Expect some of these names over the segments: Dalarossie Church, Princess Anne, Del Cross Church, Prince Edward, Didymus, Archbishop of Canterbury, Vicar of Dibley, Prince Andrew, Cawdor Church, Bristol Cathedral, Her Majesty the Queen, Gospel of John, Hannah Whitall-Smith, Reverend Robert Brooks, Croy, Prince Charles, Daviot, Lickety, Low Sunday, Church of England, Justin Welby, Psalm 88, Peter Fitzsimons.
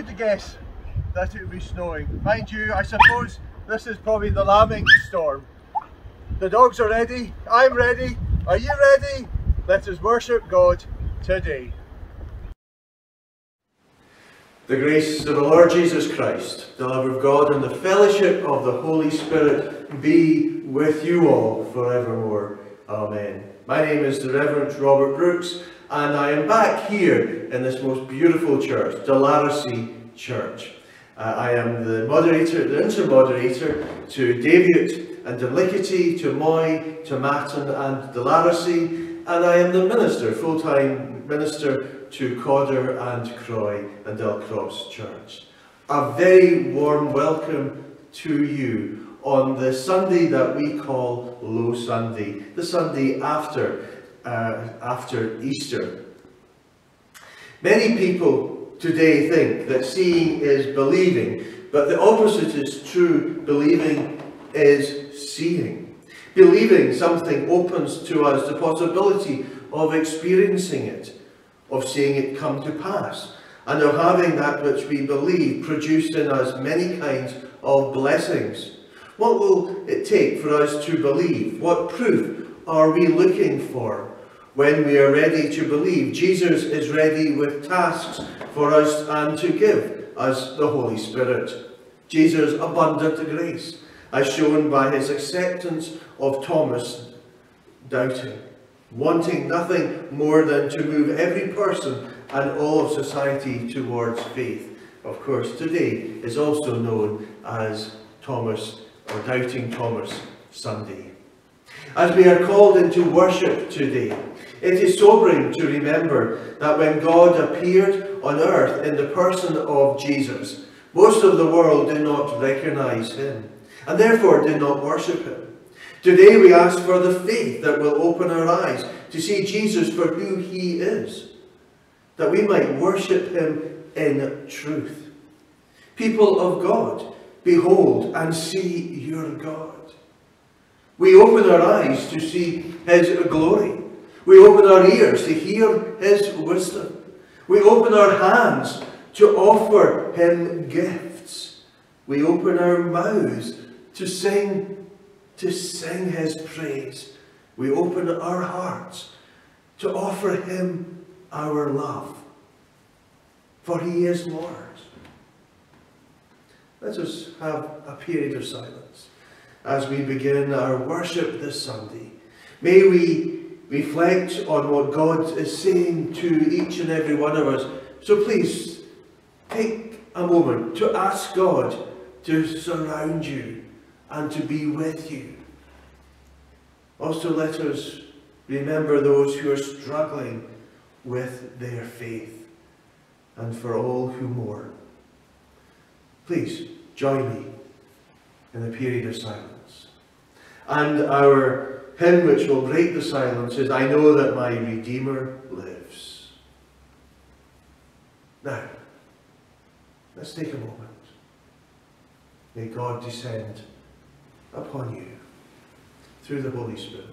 would have guessed that it would be snowing. Mind you, I suppose this is probably the lambing storm. The dogs are ready, I'm ready, are you ready? Let us worship God today. The grace of the Lord Jesus Christ, the love of God, and the fellowship of the Holy Spirit be with you all forevermore. Amen. My name is the Reverend Robert Brooks, and I am back here in this most beautiful church, Dalarossie Church. I am the moderator, the inter-moderator to Daviot and to Lickety, to Moy, to Matton and Dalarossie, and I am the minister, full-time minister to Cawdor and Croy and Del Cross Church. A very warm welcome to you on the Sunday that we call Low Sunday, the Sunday after Easter. Many people today think that seeing is believing, but the opposite is true. Believing is seeing. Believing something opens to us the possibility of experiencing it, of seeing it come to pass, and of having that which we believe produce in us many kinds of blessings. What will it take for us to believe? What proof are we looking for? When we are ready to believe, Jesus is ready with tasks for us and to give us the Holy Spirit. Jesus' abundant grace, as shown by his acceptance of Thomas doubting, wanting nothing more than to move every person and all of society towards faith. Of course, today is also known as Thomas, or Doubting Thomas Sunday. As we are called into worship today, it is sobering to remember that when God appeared on earth in the person of Jesus, most of the world did not recognize him, and therefore did not worship him. Today we ask for the faith that will open our eyes to see Jesus for who he is, that we might worship him in truth. People of God, behold and see your God. We open our eyes to see his glory. We open our ears to hear his wisdom. We open our hands to offer him gifts. We open our mouths to sing his praise. We open our hearts to offer him our love, for he is Lord. Let us have a period of silence as we begin our worship this Sunday. May we reflect on what God is saying to each and every one of us. So please take a moment to ask God to surround you and to be with you. Also, let us remember those who are struggling with their faith, and for all who mourn. Please join me in the period of silence. And our hymn which will break the silence is "I Know That My Redeemer Lives." Now, let's take a moment. May God descend upon you through the Holy Spirit.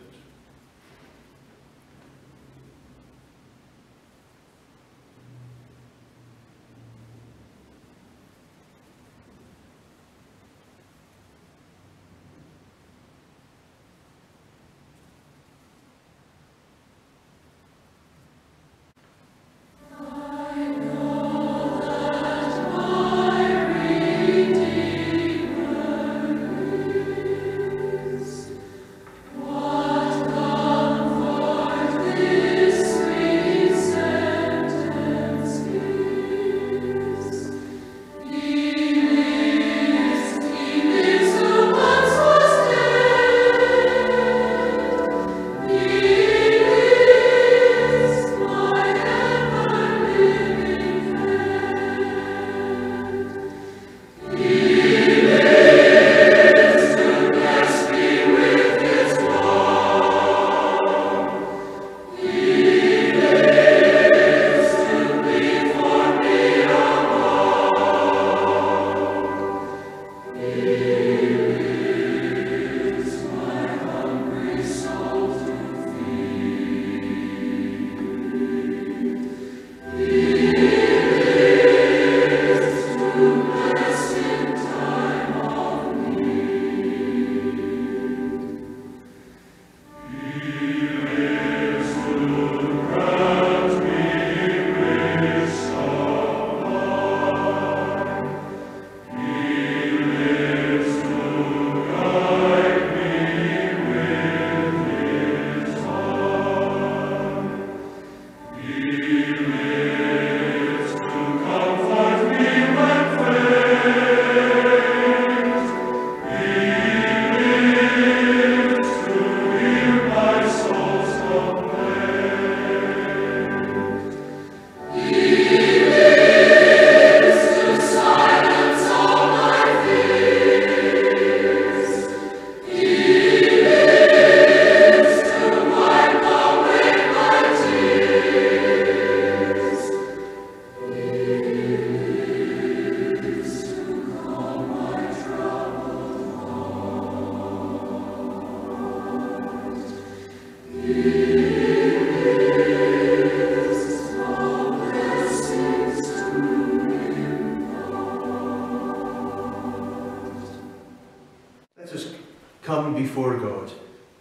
come before God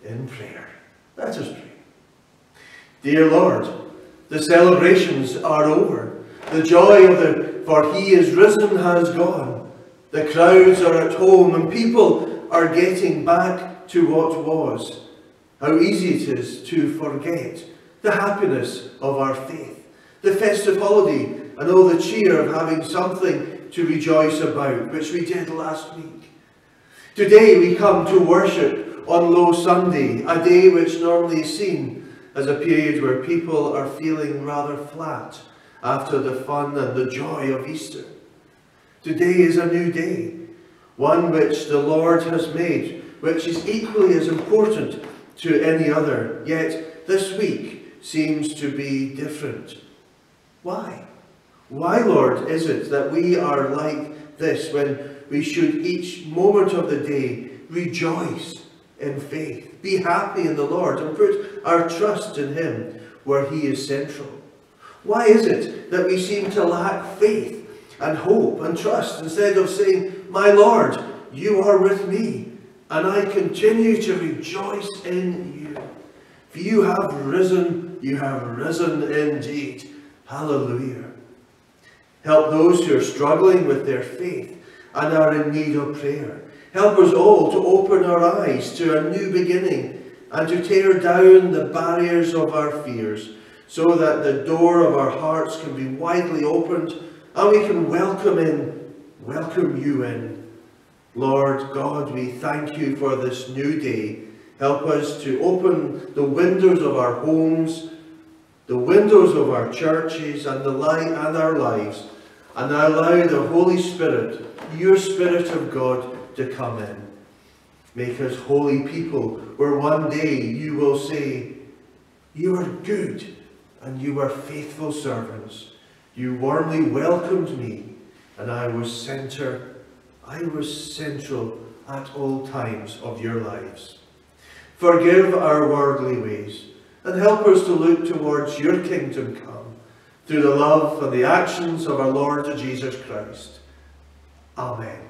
in prayer. Let us pray. Dear Lord, the celebrations are over. The joy of the "for he is risen" has gone. The crowds are at home and people are getting back to what was. How easy it is to forget the happiness of our faith, the festive holiday, and all the cheer of having something to rejoice about, which we did last week. Today we come to worship on Low Sunday, a day which normally is seen as a period where people are feeling rather flat after the fun and the joy of Easter. Today is a new day, one which the Lord has made, which is equally as important to any other, yet this week seems to be different. Why? Why, Lord, is it that we are like this when we should each moment of the day rejoice in faith, be happy in the Lord and put our trust in Him where He is central? Why is it that we seem to lack faith and hope and trust instead of saying, "My Lord, you are with me and I continue to rejoice in you. For you have risen indeed. Hallelujah." Help those who are struggling with their faith and are in need of prayer. Help us all to open our eyes to a new beginning and to tear down the barriers of our fears so that the door of our hearts can be widely opened and we can welcome you in. Lord God, we thank you for this new day. Help us to open the windows of our homes, the windows of our churches and the light and our lives, and allow the Holy Spirit, your Spirit of God, to come in. Make us holy people where one day you will say, "You are good and you are faithful servants. You warmly welcomed me and I was central at all times of your lives." Forgive our worldly ways and help us to look towards your kingdom come through the love and the actions of our Lord Jesus Christ. Amen.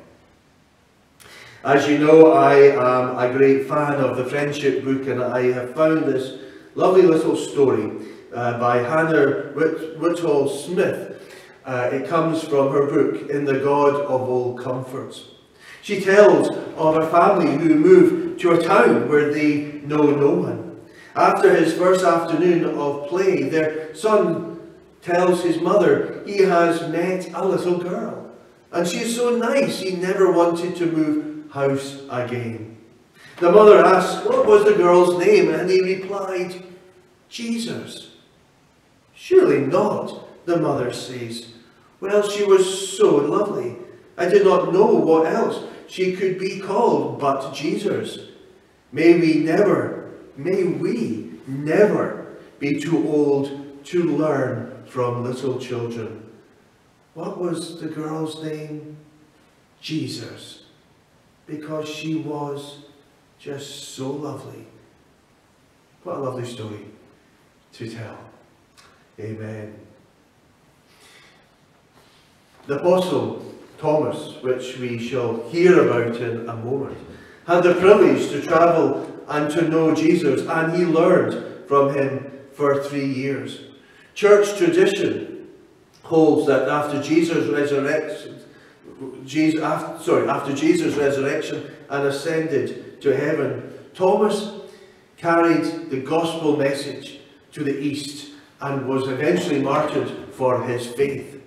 As you know, I am a great fan of the Friendship Book, and I have found this lovely little story by Hannah Whitall-Smith. It comes from her book, In the God of All Comforts. She tells of a family who moved to a town where they know no one. After his first afternoon of play, their son tells his mother he has met a little girl, and she is so nice he never wanted to move house again. The mother asks, "What was the girl's name?" and he replied, "Jesus." "Surely not," the mother says. "Well, she was so lovely. I did not know what else she could be called but Jesus." May we never be too old to learn from little children. What was the girl's name? Jesus. Because she was just so lovely. What a lovely story to tell. Amen. The Apostle Thomas, which we shall hear about in a moment, had the privilege to travel and to know Jesus, and he learned from him for 3 years. Church tradition holds that after Jesus' resurrection and ascended to heaven, Thomas carried the gospel message to the east and was eventually martyred for his faith.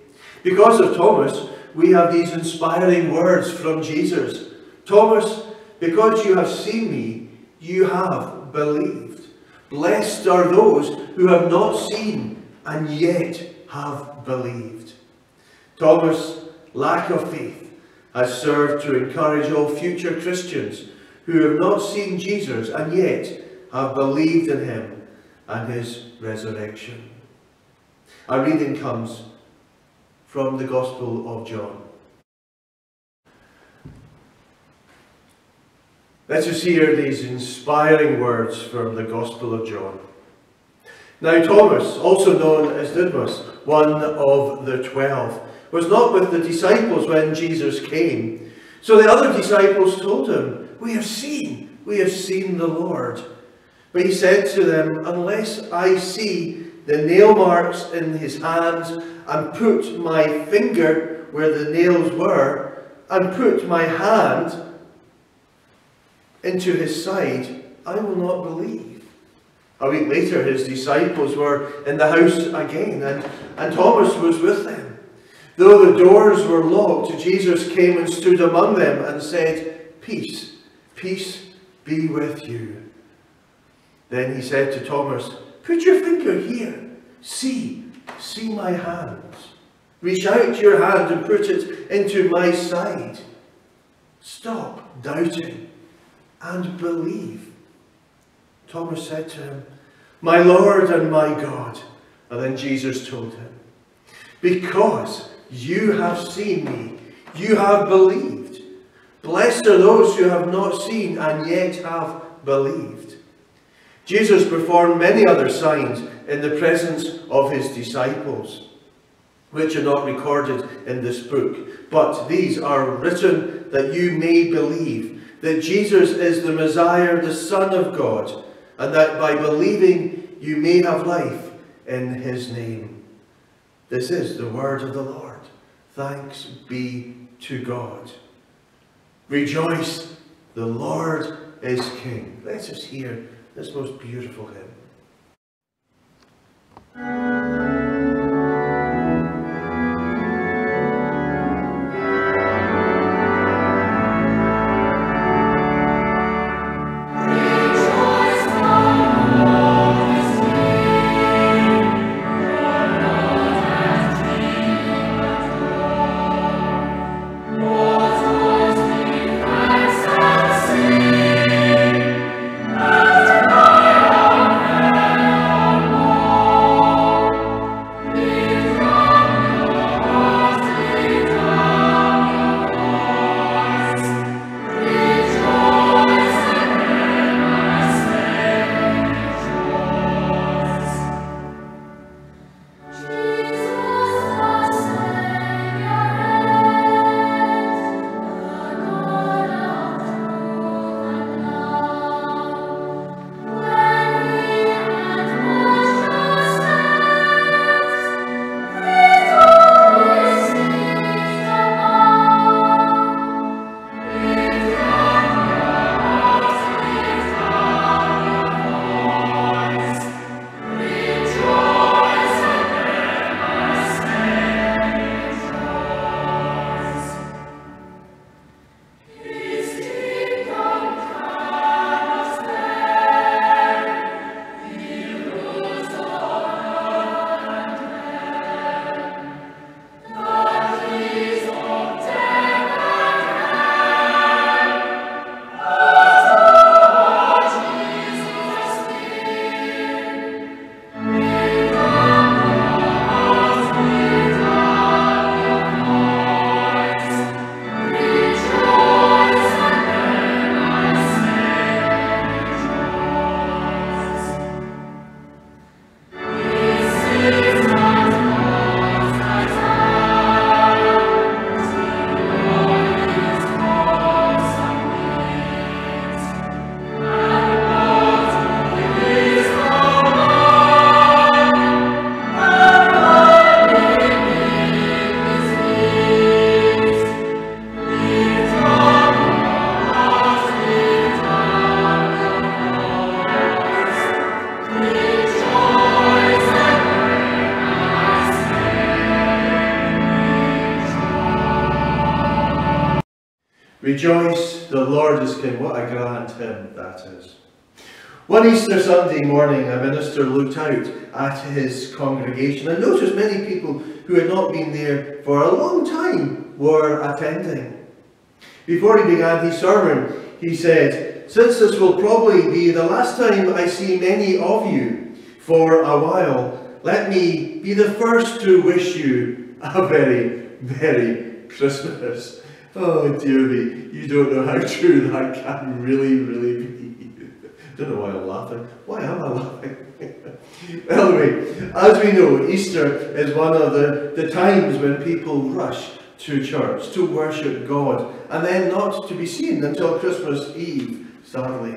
Because of Thomas, we have these inspiring words from Jesus. "Thomas, because you have seen me, you have believed. Blessed are those who have not seen and yet have believed." Thomas' lack of faith has served to encourage all future Christians who have not seen Jesus and yet have believed in him and his resurrection. Our reading comes from the Gospel of John. Let us hear these inspiring words from the Gospel of John. "Now Thomas, also known as Didymus, one of the 12, was not with the disciples when Jesus came. So the other disciples told him, 'We have seen we have seen the Lord. But he said to them, unless I see the nail marks in his hands, and put my finger where the nails were, and put my hand into his side, I will not believe. A week later, his disciples were in the house again, and Thomas was with them. Though the doors were locked, Jesus came and stood among them and said, peace, peace be with you. Then he said to Thomas, put your finger here. See my hands. Reach out your hand and put it into my side. Stop doubting and believe. Thomas said to him, my Lord and my God. And then Jesus told him, because you have seen me, you have believed. Blessed are those who have not seen and yet have believed. Jesus performed many other signs in the presence of his disciples, which are not recorded in this book, but these are written that you may believe that Jesus is the Messiah, the Son of God, and that by believing you may have life in his name. This is the word of the Lord. Thanks be to God. Rejoice, the Lord is King. Let us hear this most beautiful hymn. Rejoice, the Lord is King. What a grand hymn that is. One Easter Sunday morning, a minister looked out at his congregation and noticed many people who had not been there for a long time were attending. Before he began his sermon, he said, since this will probably be the last time I see many of you for a while, let me be the first to wish you a very, very Christmas. Oh dear me, you don't know how true that can really be. I don't know why I'm laughing. Why am I laughing? Anyway, as we know, Easter is one of the times when people rush to church to worship God and then not to be seen until Christmas Eve, sadly.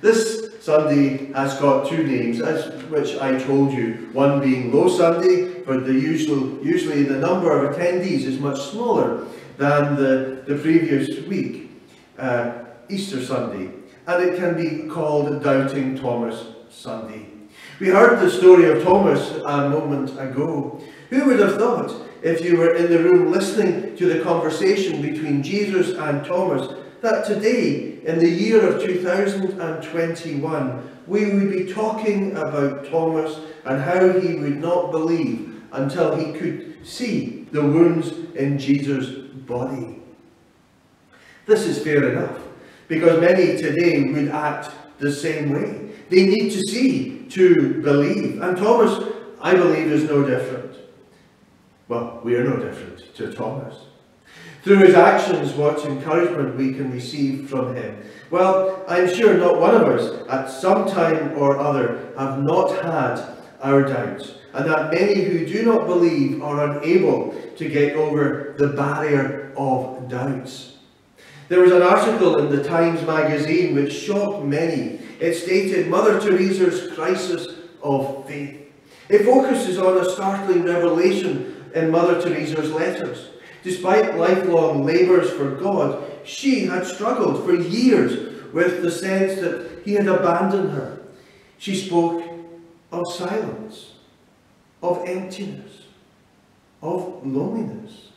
This Sunday has got two names, as which I told you, one being Low Sunday, for the usually the number of attendees is much smaller than the previous week, Easter Sunday, and it can be called Doubting Thomas Sunday. We heard the story of Thomas a moment ago. Who would have thought, if you were in the room listening to the conversation between Jesus and Thomas, that today, in the year of 2021, we would be talking about Thomas and how he would not believe until he could see the wounds in Jesus' body. This is fair enough, because many today would act the same way. They need to see to believe, and Thomas, I believe, is no different. Well, we are no different to Thomas. Through his actions, what encouragement we can receive from him. Well, I'm sure not one of us at some time or other have not had our doubts, and that many who do not believe are unable to get over the barrier of doubts. There was an article in the Times magazine which shocked many. It stated Mother Teresa's crisis of faith. It focuses on a startling revelation in Mother Teresa's letters. Despite lifelong labours for God, she had struggled for years with the sense that he had abandoned her. She spoke of silence, of emptiness, of loneliness.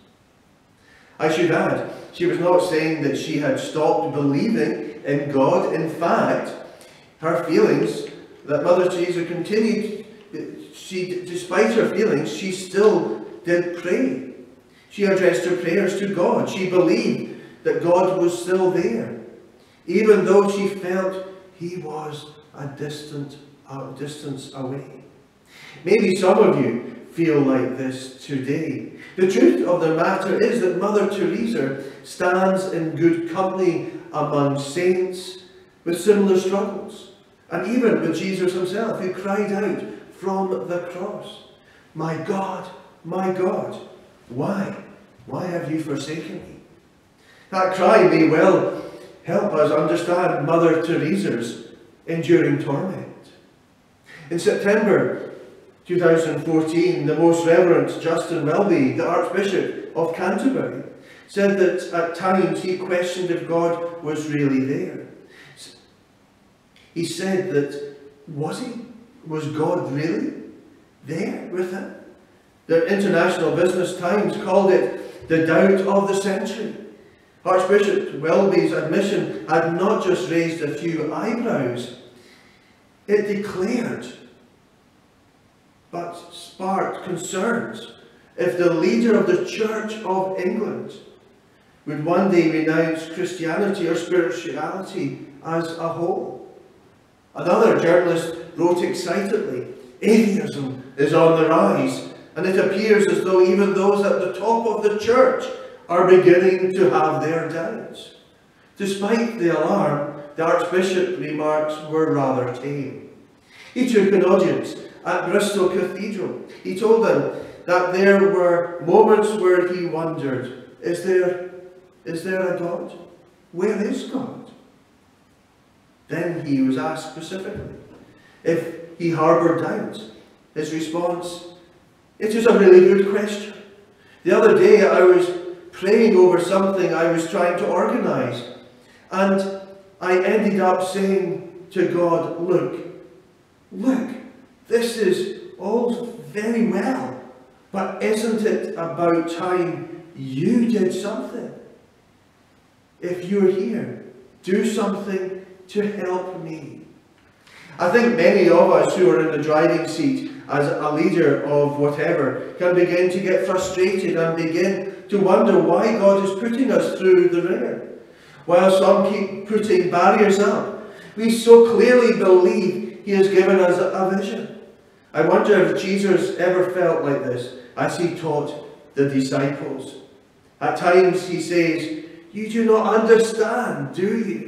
I should add, she was not saying that she had stopped believing in God. In fact, her feelings that Mother Teresa continued, despite her feelings, she still did pray. She addressed her prayers to God. She believed that God was still there, even though she felt he was a distance away. Maybe some of you feel like this today. The truth of the matter is that Mother Teresa stands in good company among saints with similar struggles, and even with Jesus himself, who cried out from the cross, "My God, my God, why have you forsaken me?" That cry may well help us understand Mother Teresa's enduring torment. In September 2014, the Most Reverend Justin Welby, the Archbishop of Canterbury, said that at times he questioned if God was really there. He said that, was God really there with him? The International Business Times called it the doubt of the century. Archbishop Welby's admission had not just raised a few eyebrows, it declared, but sparked concerns, if the leader of the Church of England would one day renounce Christianity or spirituality as a whole. Another journalist wrote excitedly, "Atheism is on the rise, and it appears as though even those at the top of the church are beginning to have their doubts." Despite the alarm, the Archbishop's remarks were rather tame. He took an audience at Bristol Cathedral. He told them that there were moments where he wondered, is there a God? Where is God? Then he was asked specifically if he harboured doubts. His response: "It is a really good question. The other day I was praying over something I was trying to organise, and I ended up saying to God, look, this is all very well, but isn't it about time you did something? If you're here, do something to help me." I think many of us who are in the driving seat as a leader of whatever can begin to get frustrated and begin to wonder why God is putting us through the ringer. While some keep putting barriers up, we so clearly believe he has given us a vision. I wonder if Jesus ever felt like this as he taught the disciples. At times he says, "You do not understand, do you?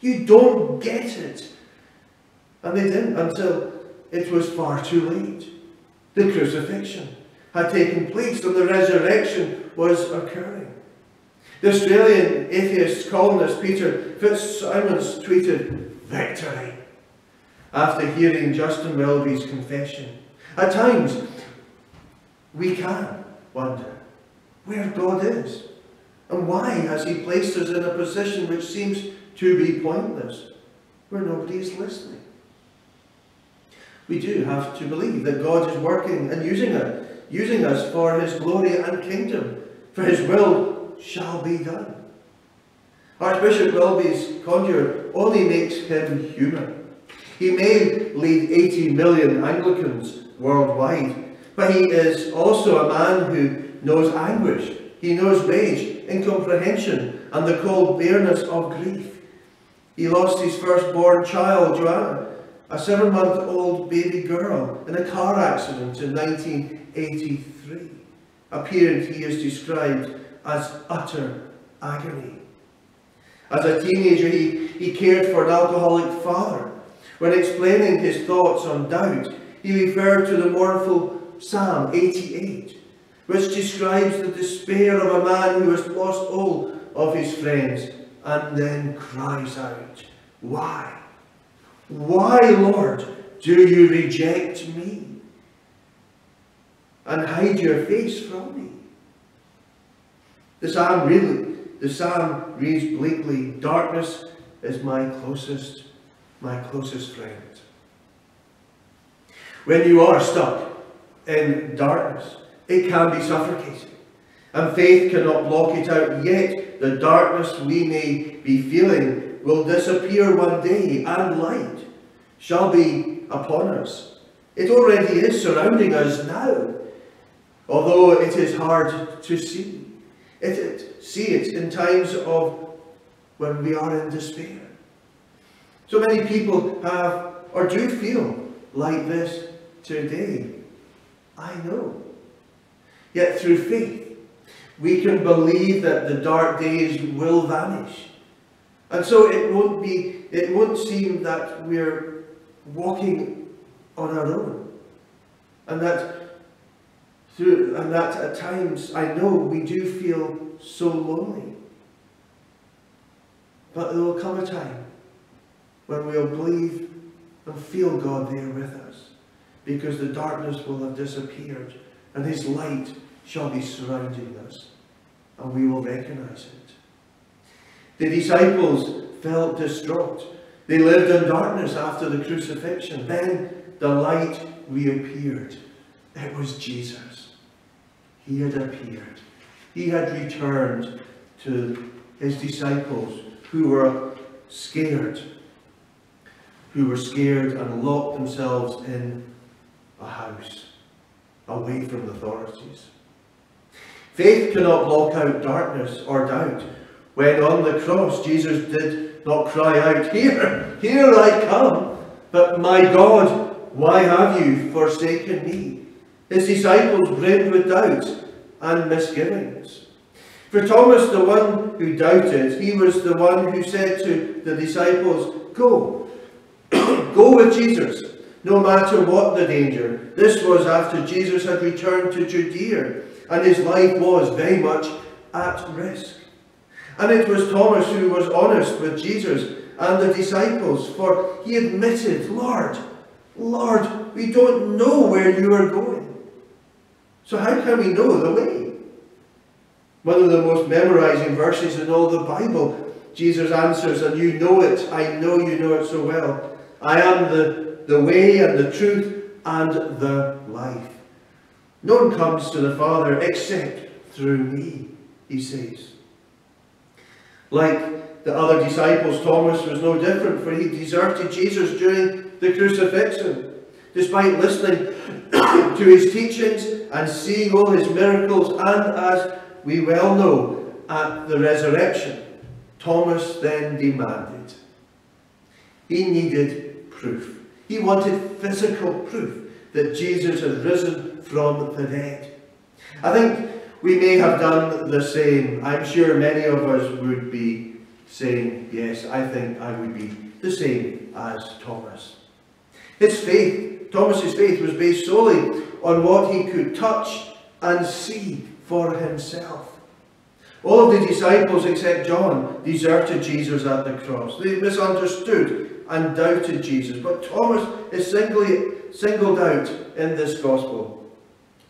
You don't get it." And they didn't, until it was far too late. The crucifixion had taken place and the resurrection was occurring. The Australian atheist columnist Peter Fitzsimons tweeted, "Victory," after hearing Justin Welby's confession. At times, we can wonder where God is and why has he placed us in a position which seems to be pointless, where nobody is listening. We do have to believe that God is working and using us for his glory and kingdom, for his will shall be done. Archbishop Welby's conjure only makes him human. He may lead 80 million Anglicans worldwide, but he is also a man who knows anguish. He knows rage, incomprehension, and the cold bareness of grief. He lost his firstborn child, Joanne, a 7-month-old baby girl, in a car accident in 1983, a period he is described as utter agony. As a teenager, he cared for an alcoholic father. When explaining his thoughts on doubt, he referred to the mournful Psalm 88, which describes the despair of a man who has lost all of his friends and then cries out, "Why? Why, Lord, do you reject me and hide your face from me?" The psalm reads bleakly, "Darkness is my closest friend." When you are stuck in darkness, it can be suffocating, and faith cannot block it out. Yet the darkness we may be feeling will disappear one day, and light shall be upon us. It already is surrounding us now, although it is hard to see. See it in times of when we are in despair. So many people have or do feel like this today, I know. Yet through faith, we can believe that the dark days will vanish. And so it won't seem that we're walking on our own. And that at times, I know we do feel so lonely. But there will come a time when we'll believe and feel God there with us, because the darkness will have disappeared and his light shall be surrounding us, and we will recognize it. The disciples felt distraught. They lived in darkness after the crucifixion. Then the light reappeared. It was Jesus. He had appeared. He had returned to his disciples, who were scared and locked themselves in a house, away from the authorities. Faith cannot block out darkness or doubt. When on the cross, Jesus did not cry out, "Here, here I come," but "My God, why have you forsaken me?" His disciples brimmed with doubts and misgivings. For Thomas, the one who doubted, he was the one who said to the disciples, "Go, go with Jesus, no matter what the danger." This was after Jesus had returned to Judea, and his life was very much at risk. And it was Thomas who was honest with Jesus and the disciples, for he admitted, "Lord, Lord, we don't know where you are going. So how can we know the way?" One of the most memorizing verses in all the Bible, Jesus answers, "And you know it, I know you know it so well. I am the way and the truth and the life. No one comes to the Father except through me," he says. Like the other disciples, Thomas was no different, for he deserted Jesus during the crucifixion. Despite listening to his teachings and seeing all his miracles, and as we well know, at the resurrection, Thomas then demanded. He needed proof. He wanted physical proof that Jesus had risen from the dead. I think we may have done the same. I'm sure many of us would be saying, "Yes, I think I would be the same as Thomas." Thomas's faith was based solely on what he could touch and see for himself. All of the disciples except John deserted Jesus at the cross. They misunderstood and doubted Jesus, but Thomas is singled out in this gospel,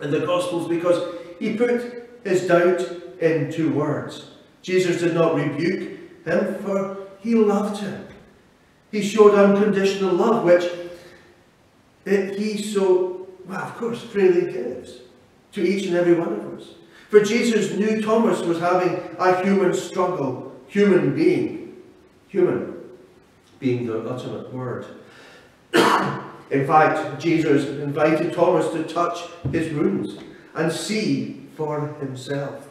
in the gospels, because he put his doubt into words. Jesus did not rebuke him, for he loved him. He showed unconditional love, which he so, well, of course, freely gives to each and every one of us. For Jesus knew Thomas was having a human struggle, human being the ultimate word. In fact, Jesus invited Thomas to touch his wounds and see for himself.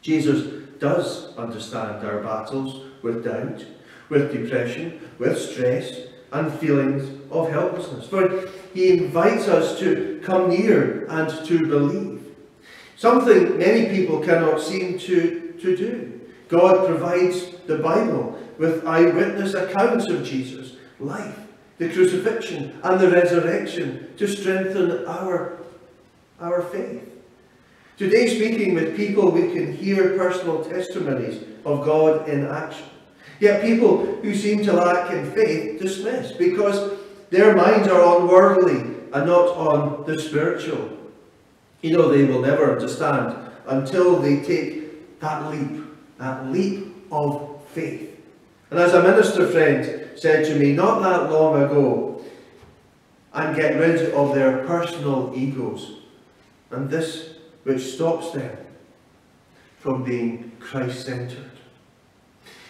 Jesus does understand our battles with doubt, with depression, with stress, and feelings of helplessness. For he invites us to come near and to believe. Something many people cannot seem to do. God provides the Bible with eyewitness accounts of Jesus' life, the crucifixion and the resurrection, to strengthen our faith. Today, speaking with people, we can hear personal testimonies of God in action. Yet people who seem to lack in faith dismiss, because their minds are on worldly and not on the spiritual. You know, they will never understand until they take that leap of faith. And as a minister friend said to me not that long ago, and get rid of their personal egos, and this which stops them from being Christ-centered.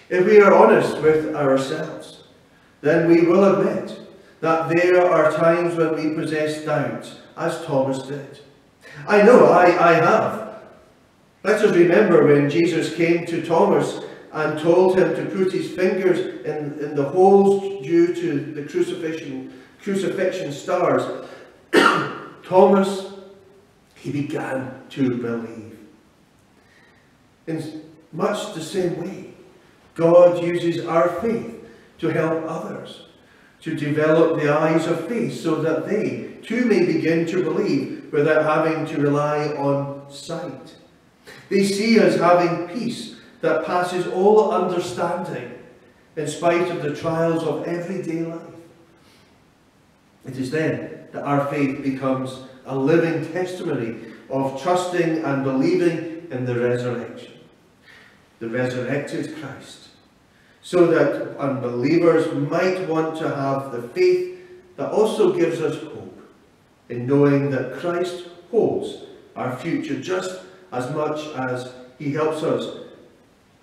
If we are honest with ourselves, then we will admit that there are times when we possess doubts, as Thomas did. I know I have. Let us remember when Jesus came to Thomas and told him to put his fingers in the holes due to the crucifixion stars. Thomas, he began to believe. In much the same way, God uses our faith to help others, to develop the eyes of faith so that they too may begin to believe without having to rely on sight. They see us having peace that passes all understanding in spite of the trials of everyday life. It is then that our faith becomes a living testimony of trusting and believing in the resurrection, the resurrected Christ, so that unbelievers might want to have the faith that also gives us hope in knowing that Christ holds our future just as much as he helps us,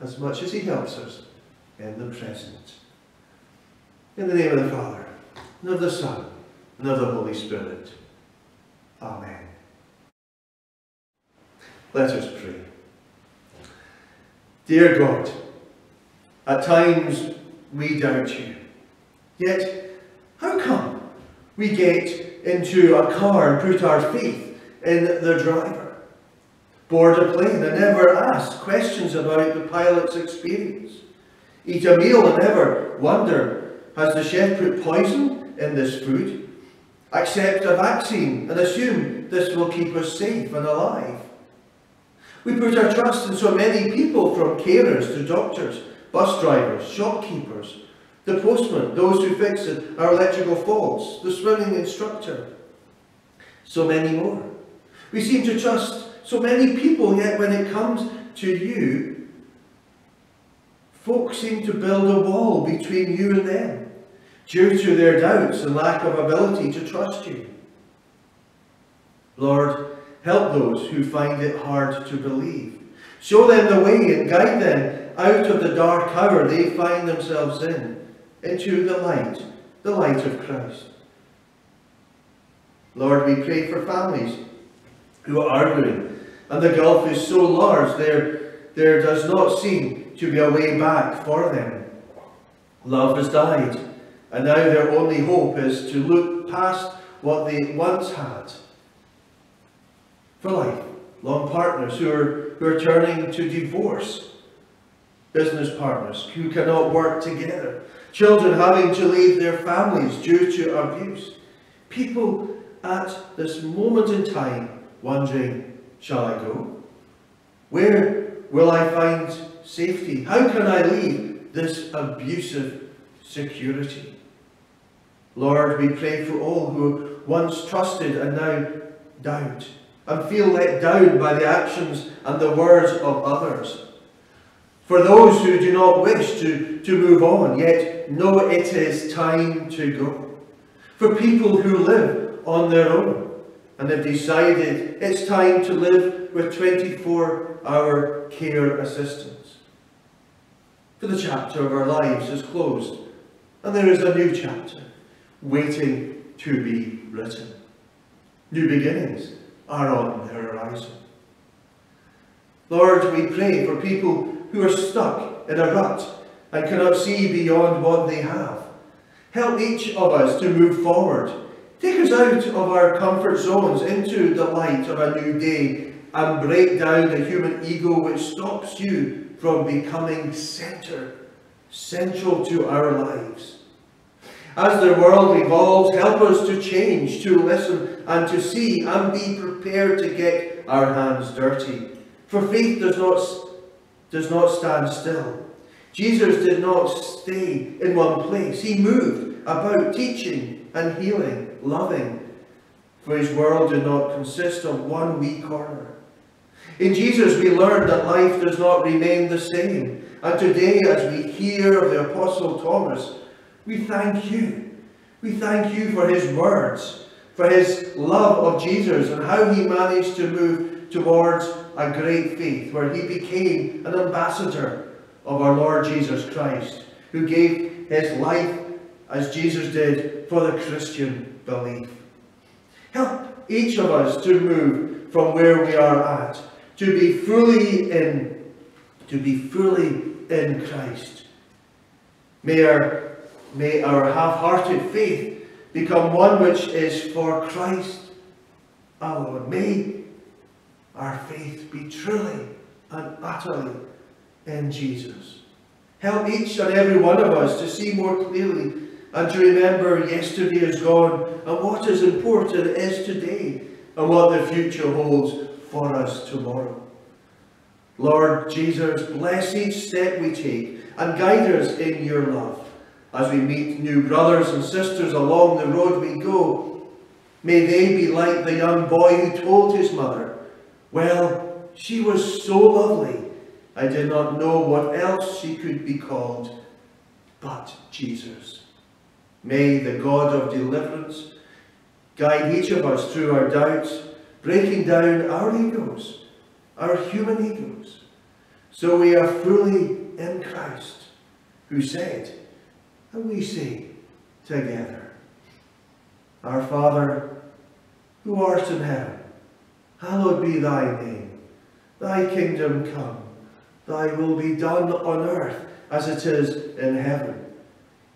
in the present. In the name of the Father, and of the Son, and of the Holy Spirit. Amen. Let us pray. Dear God, at times we doubt you. Yet, how come we get into a car and put our faith in the driver, board a plane and never ask questions about the pilot's experience, eat a meal and never wonder, has the chef put poison in this food, accept a vaccine and assume this will keep us safe and alive? We put our trust in so many people, from carers to doctors, bus drivers, shopkeepers, the postman, those who fix our electrical faults, the swimming instructor, so many more. We seem to trust so many people, yet when it comes to you, folk seem to build a wall between you and them, due to their doubts and lack of ability to trust you. Lord, help those who find it hard to believe. Show them the way and guide them out of the dark hour they find themselves in, into the light of Christ. Lord, we pray for families who are arguing, and the gulf is so large there does not seem to be a way back for them. Love has died, and now their only hope is to look past what they once had. For lifelong partners who are turning to divorce, business partners who cannot work together, children having to leave their families due to abuse, people at this moment in time wondering, shall I go? Where will I find safety? How can I leave this abusive security? Lord, we pray for all who once trusted and now doubt, and feel let down by the actions and the words of others. For those who do not wish to move on, yet know it is time to go. For people who live on their own and have decided it's time to live with 24-hour care assistance. For the chapter of our lives is closed and there is a new chapter waiting to be written. New beginnings are on the horizon. Lord, we pray for people who are stuck in a rut and cannot see beyond what they have. Help each of us to move forward. Take us out of our comfort zones into the light of a new day and break down the human ego which stops you from becoming central to our lives. As the world evolves, help us to change, to listen and to see, and be prepared to get our hands dirty. For faith does not stand still. Jesus did not stay in one place. He moved about teaching and healing, loving, for his world did not consist of one wee corner. In Jesus we learned that life does not remain the same, and today as we hear of the Apostle Thomas, we thank you. We thank you for his words, for his love of Jesus and how he managed to move towards a great faith, where he became an ambassador of our Lord Jesus Christ, who gave his life, as Jesus did, for the Christian belief. Help each of us to move from where we are at, to be fully in Christ. May our half-hearted faith become one which is for Christ alone. May our faith be truly and utterly in Jesus. Help each and every one of us to see more clearly and to remember yesterday is gone and what is important is today and what the future holds for us tomorrow. Lord Jesus, bless each step we take and guide us in your love. As we meet new brothers and sisters along the road we go, may they be like the young boy who told his mother, "Well, she was so lovely, I did not know what else she could be called but Jesus." May the God of deliverance guide each of us through our doubts, breaking down our egos, our human egos, so we are fully in Christ, who said, and we say together, "Our Father, who art in heaven, hallowed be thy name. Thy kingdom come. Thy will be done on earth as it is in heaven.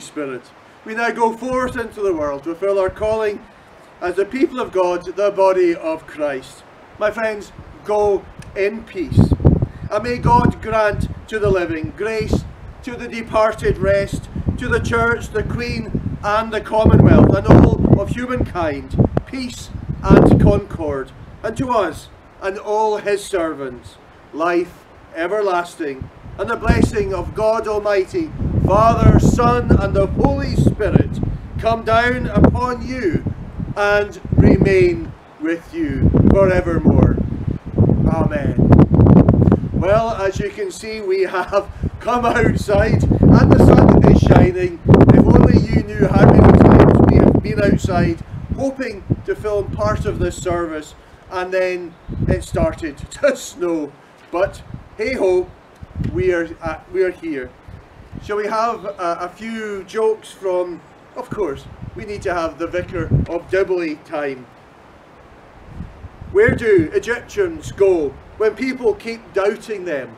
Holy Spirit, we now go forth into the world to fulfill our calling as the people of God, the body of Christ. My friends, go in peace. And may God grant to the living grace, to the departed rest, to the Church, the Queen, and the Commonwealth, and all of humankind, peace and concord, and to us and all his servants, life everlasting, and the blessing of God Almighty, Father, Son, and the Holy Spirit come down upon you and remain with you forevermore. Amen. Well, as you can see, we have come outside and the sun is shining. If only you knew how many times we have been outside hoping to film part of this service, and then it started to snow. But hey ho, we are here. Shall we have a few jokes from, of course, we need to have the Vicar of Dibley time. Where do Egyptians go when people keep doubting them?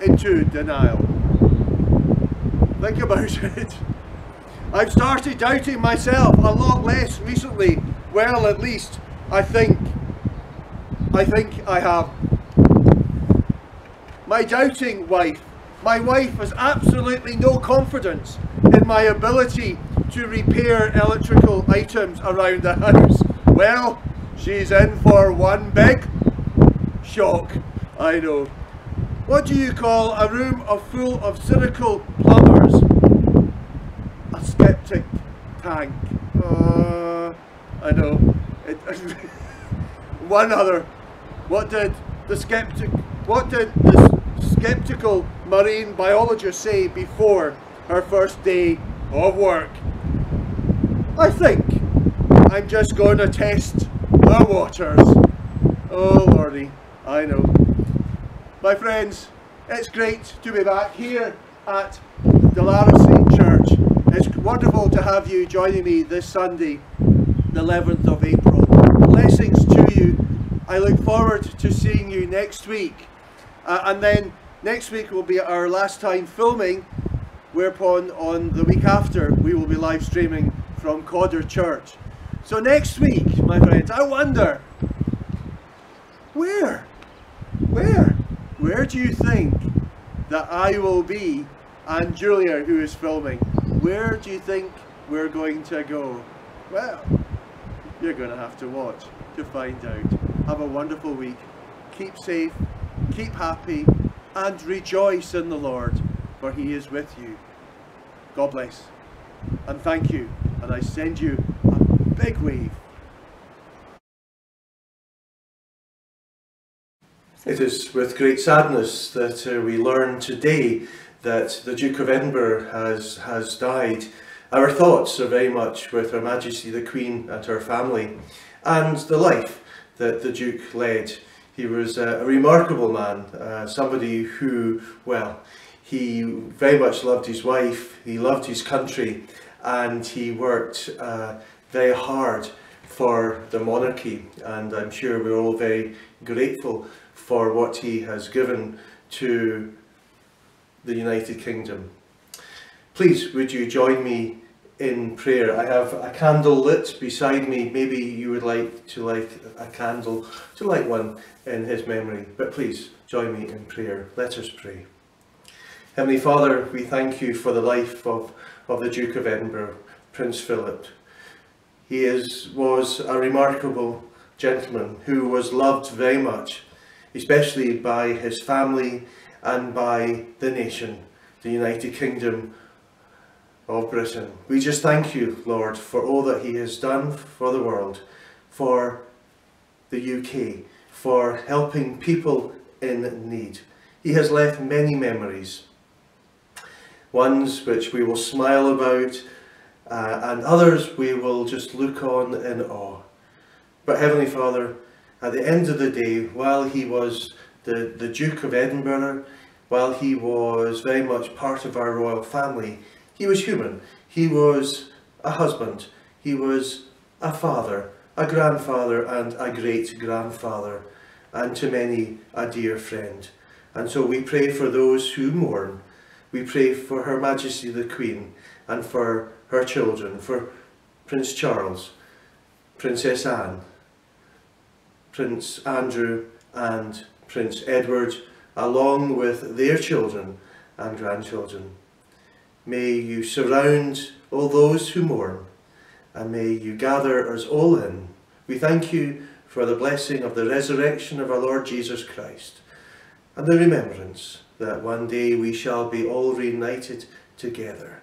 Into denial. Think about it. I've started doubting myself a lot less recently. Well, at least I think I have. My doubting wife. My wife has absolutely no confidence in my ability to repair electrical items around the house. Well, she's in for one big shock, I know. What do you call a room full of cynical plumbers? A skeptic tank. I know. One other. What did the skeptical marine biologist say before her first day of work? I think I'm just going to test the waters. Oh lordy, I know. My friends, it's great to be back here at Dalarossie Church. It's wonderful to have you joining me this Sunday, the 11th of April. Blessings to you. I look forward to seeing you next week. And then next week will be our last time filming, whereupon on the week after we will be live streaming from Cawdor Church. So next week, my friends, I wonder, where do you think that I will be and Julia, who is filming? Where do you think we're going to go? Well, you're going to have to watch to find out. Have a wonderful week. Keep safe, keep happy, and rejoice in the Lord, for he is with you. God bless, and thank you, and I send you big wave. It is with great sadness that we learn today that the Duke of Edinburgh has died. Our thoughts are very much with Her Majesty the Queen and her family, and the life that the Duke led. He was a remarkable man, somebody who, well, he very much loved his wife, he loved his country, and he worked very hard for the monarchy, and I'm sure we're all very grateful for what he has given to the United Kingdom. Please would you join me in prayer. I have a candle lit beside me. Maybe you would like to light a candle, to light one in his memory, but please join me in prayer. Let us pray. Heavenly Father, we thank you for the life of the Duke of Edinburgh, Prince Philip. He was a remarkable gentleman who was loved very much, especially by his family and by the nation, the United Kingdom of Britain. We just thank you, Lord, for all that he has done for the world, for the UK, for helping people in need. He has left many memories, ones which we will smile about, and others we will just look on in awe. But Heavenly Father, at the end of the day, while he was the Duke of Edinburgh, while he was very much part of our royal family, he was human. He was a husband, he was a father, a grandfather and a great-grandfather, and to many a dear friend. And so we pray for those who mourn. We pray for Her Majesty the Queen and for her children, for Prince Charles, Princess Anne, Prince Andrew and Prince Edward, along with their children and grandchildren. May you surround all those who mourn, and may you gather us all in. We thank you for the blessing of the resurrection of our Lord Jesus Christ, and the remembrance that one day we shall be all reunited together.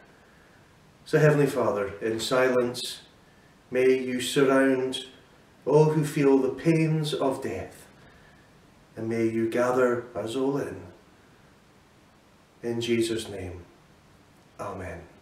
So, Heavenly Father, in silence, may you surround all who feel the pains of death, and may you gather us all in. In Jesus' name, Amen.